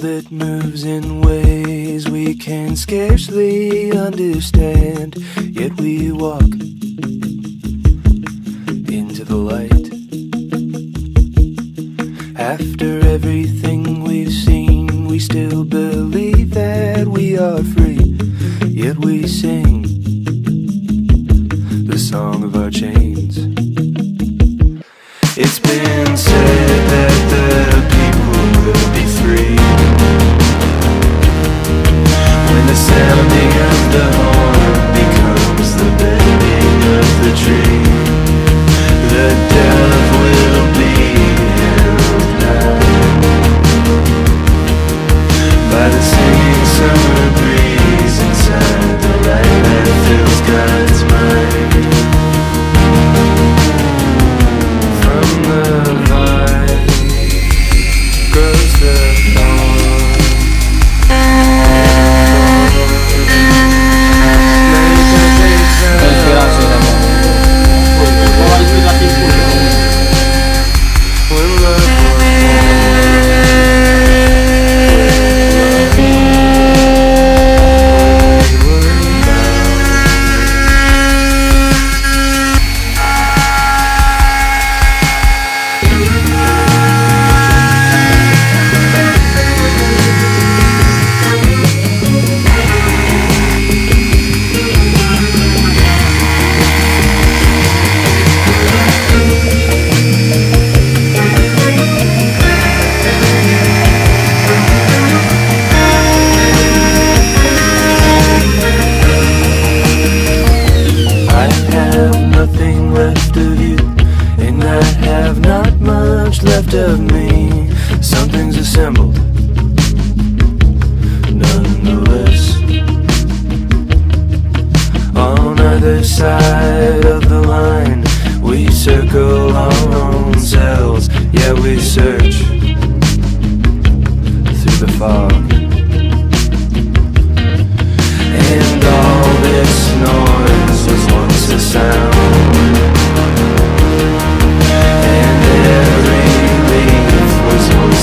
world that moves in ways we can scarcely understand, yet we walk into the light. After everything we've seen, we still believe that we are free, yet we sing the song of our chains. It's been said that the sounding of the horn becomes the bending of the tree. The dove will be held high by the singing summer breeze inside the light that fills God's mind. From the vine grows the thorn. Of me, something's assembled nonetheless. On either side of the line, we circle our own selves, yet we search through the fog. And all this noise was once a sound.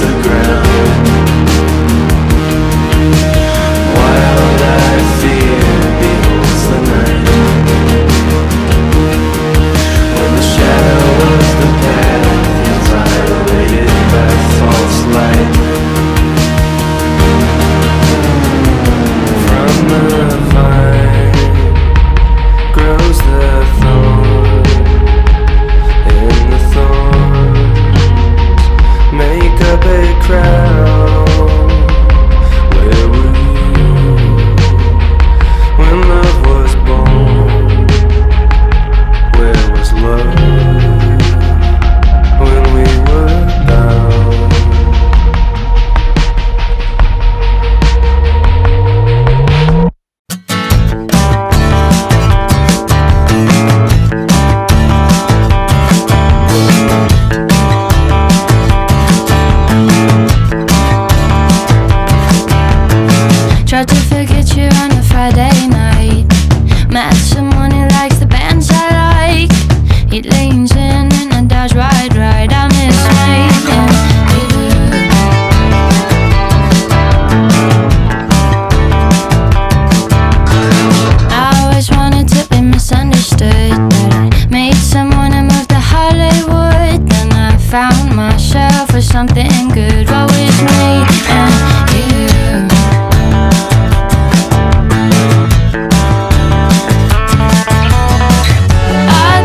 The ground, wild-eyed fear beholds the night. When the shadow of the path is violated by false light. From the vine grows the thorn, and the thorns make up a crown. Where were you when love was born? Where was love when we were bound? I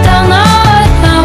don't know what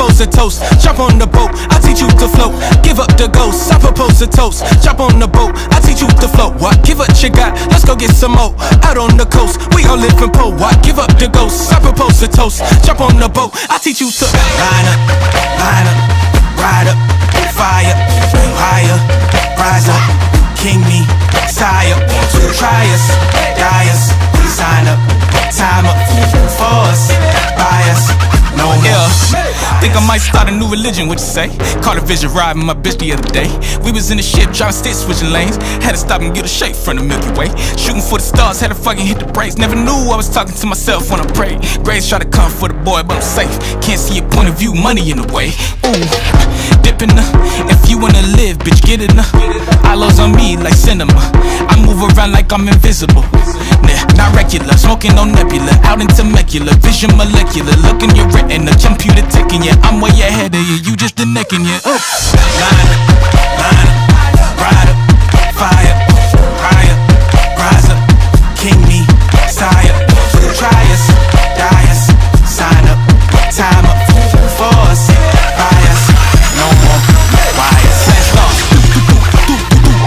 propose a toast, jump on the boat, I teach you to float, give up the ghost. I propose a toast, jump on the boat, I teach you to float. What? Give up your God, let's go get some more. Out on the coast, we all live in po. What? Give up the ghost. I propose a toast, jump on the boat, I teach you to line up, ride up, fire, higher, rise up, king me, sire, try us, die us, sign up, time up, for us, buy us. Yeah, think I might start a new religion, what you say? Call a vision riding my bitch the other day. We was in the ship, driving sticks, switching lanes. Had to stop and get a shake from the Milky Way. Shooting for the stars, had to fucking hit the brakes. Never knew I was talking to myself when I prayed. Grace tried to come for the boy, but I'm safe. Can't see your point of view, money in the way. Ooh, dipping up. If you wanna live, bitch, get it up. Eyeballs on me like cinema. I move around like I'm invisible. Nah, not regular, smoking on nebula. Out in Temecula, vision molecular. Look in your retina. And the computer ticking, yeah, I'm way ahead of you, you just the neck in, yeah. Ooh. Line up, ride up, fire, higher, rise up, king me, sire, try us, die us, sign up, time up, for us, buy us, no more, buy us.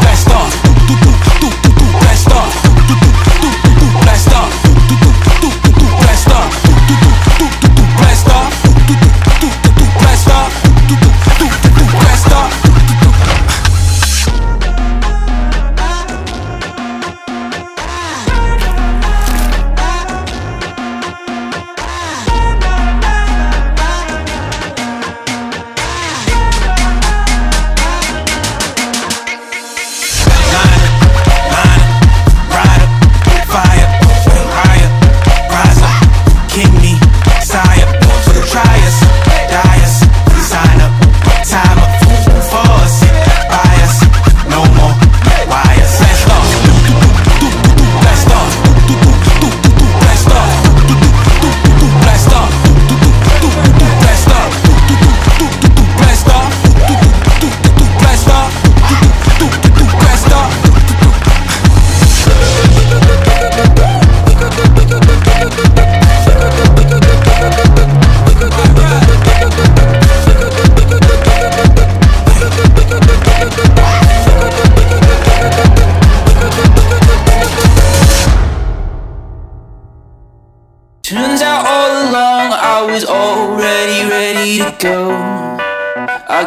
Blast off, blast off, blast off, blast off, blast off.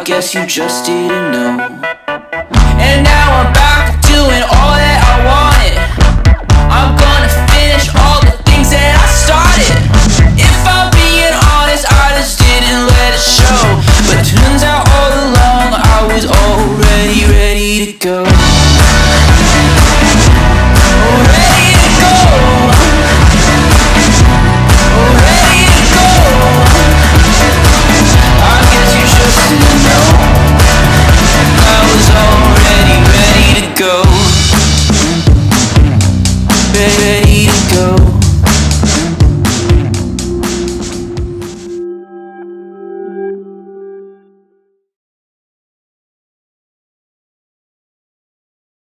Guess you just didn't know. And now I'm back to doing all that I wanted. I'm gonna finish all the things that I started. If I'm being honest, I just didn't let it show. But it turns out all along I was already ready to go. Ready to go.